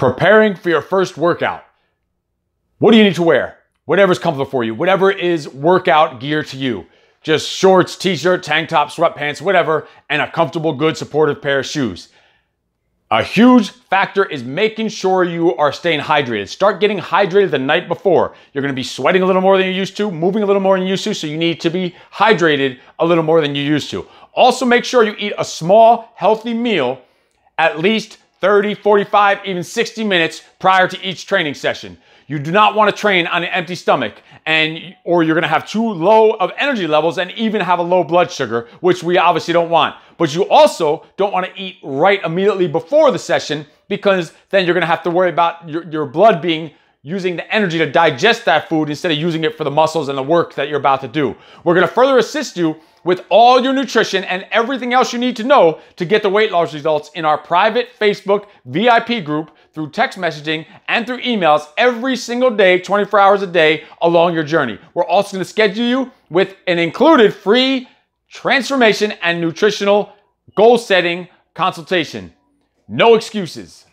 Preparing for your first workout. What do you need to wear? Whatever's comfortable for you, whatever is workout gear to you. Just shorts, t-shirt, tank top, sweatpants, whatever, and a comfortable, good, supportive pair of shoes. A huge factor is making sure you are staying hydrated. Start getting hydrated the night before. You're gonna be sweating a little more than you used to, moving a little more than you used to, so you need to be hydrated a little more than you used to. Also, make sure you eat a small, healthy meal at least 30, 45, even 60 minutes prior to each training session. You do not want to train on an empty stomach, or you're going to have too low of energy levels and even have a low blood sugar, which we obviously don't want. But you also don't want to eat right immediately before the session, because then you're going to have to worry about your blood using the energy to digest that food instead of using it for the muscles and the work that you're about to do. We're going to further assist you with all your nutrition and everything else you need to know to get the weight loss results in our private Facebook VIP group, through text messaging and through emails every single day, 24 hours a day along your journey. We're also going to schedule you with an included free transformation and nutritional goal setting consultation. No excuses.